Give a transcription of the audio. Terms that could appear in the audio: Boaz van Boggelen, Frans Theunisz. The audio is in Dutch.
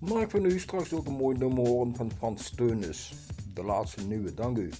Maak van u straks ook een mooi nummer horen van Frans Theunisz. De laatste nieuwe, dank u.